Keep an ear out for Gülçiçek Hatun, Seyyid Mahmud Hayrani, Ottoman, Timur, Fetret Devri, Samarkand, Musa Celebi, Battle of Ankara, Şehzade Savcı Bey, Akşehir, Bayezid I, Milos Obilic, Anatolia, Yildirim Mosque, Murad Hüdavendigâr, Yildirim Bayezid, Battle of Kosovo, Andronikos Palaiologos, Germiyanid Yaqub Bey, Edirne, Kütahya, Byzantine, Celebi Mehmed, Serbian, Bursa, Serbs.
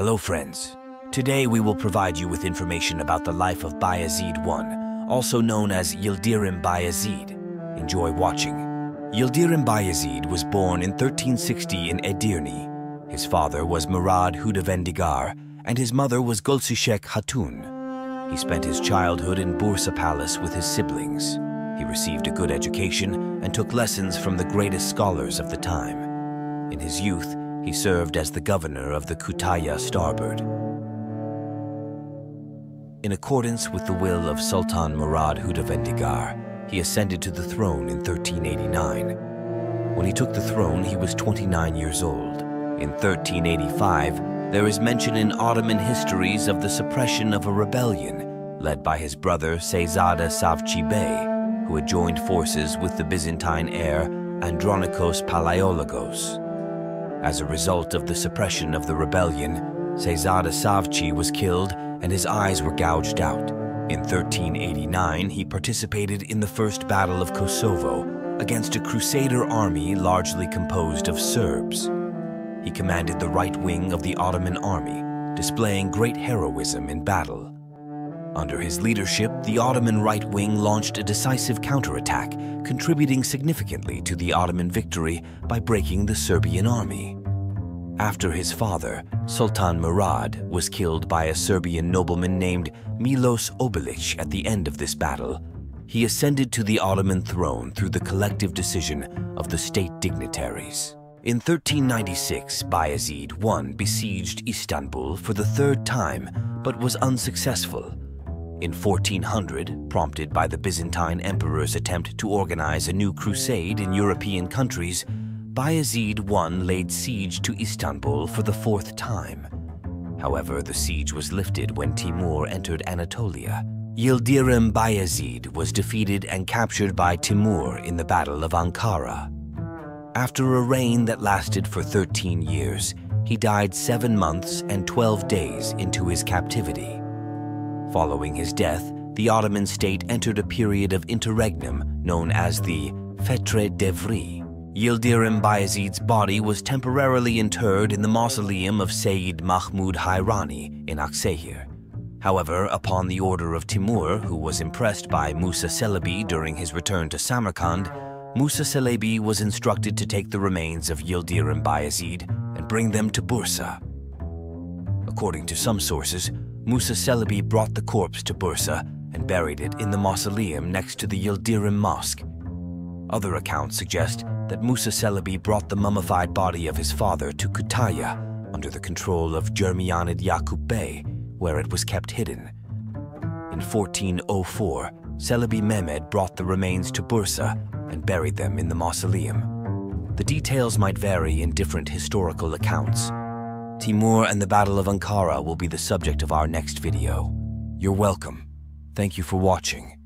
Hello friends. Today we will provide you with information about the life of Bayezid I, also known as Yildirim Bayezid. Enjoy watching. Yildirim Bayezid was born in 1360 in Edirne. His father was Murad Hüdavendigâr and his mother was Gülçiçek Hatun. He spent his childhood in Bursa Palace with his siblings. He received a good education and took lessons from the greatest scholars of the time. In his youth, he served as the governor of the Kütahya Starboard. In accordance with the will of Sultan Murad Hüdavendigâr, he ascended to the throne in 1389. When he took the throne, he was 29 years old. In 1385, there is mention in Ottoman histories of the suppression of a rebellion led by his brother Şehzade Savcı Bey, who had joined forces with the Byzantine heir Andronikos Palaiologos. As a result of the suppression of the rebellion, Şehzade Savcı was killed and his eyes were gouged out. In 1389, he participated in the First Battle of Kosovo against a crusader army largely composed of Serbs. He commanded the right wing of the Ottoman army, displaying great heroism in battle. Under his leadership, the Ottoman right wing launched a decisive counterattack, contributing significantly to the Ottoman victory by breaking the Serbian army. After his father, Sultan Murad was killed by a Serbian nobleman named Milos Obilic at the end of this battle, he ascended to the Ottoman throne through the collective decision of the state dignitaries. In 1396, Bayezid I besieged Istanbul for the third time, but was unsuccessful. In 1400, prompted by the Byzantine emperor's attempt to organize a new crusade in European countries, Bayezid I laid siege to Istanbul for the fourth time. However, the siege was lifted when Timur entered Anatolia. Yildirim Bayezid was defeated and captured by Timur in the Battle of Ankara. After a reign that lasted for 13 years, he died 7 months and 12 days into his captivity. Following his death, the Ottoman state entered a period of interregnum known as the Fetret Devri. Yildirim Bayezid's body was temporarily interred in the mausoleum of Seyyid Mahmud Hayrani in Akşehir. However, upon the order of Timur, who was impressed by Musa Celebi during his return to Samarkand, Musa Celebi was instructed to take the remains of Yildirim Bayezid and bring them to Bursa. According to some sources, Musa Celebi brought the corpse to Bursa and buried it in the mausoleum next to the Yildirim Mosque. Other accounts suggest that Musa Celebi brought the mummified body of his father to Kütahya under the control of Germiyanid Yaqub Bey, where it was kept hidden. In 1404, Celebi Mehmed brought the remains to Bursa and buried them in the mausoleum. The details might vary in different historical accounts. Timur and the Battle of Ankara will be the subject of our next video. You're welcome. Thank you for watching.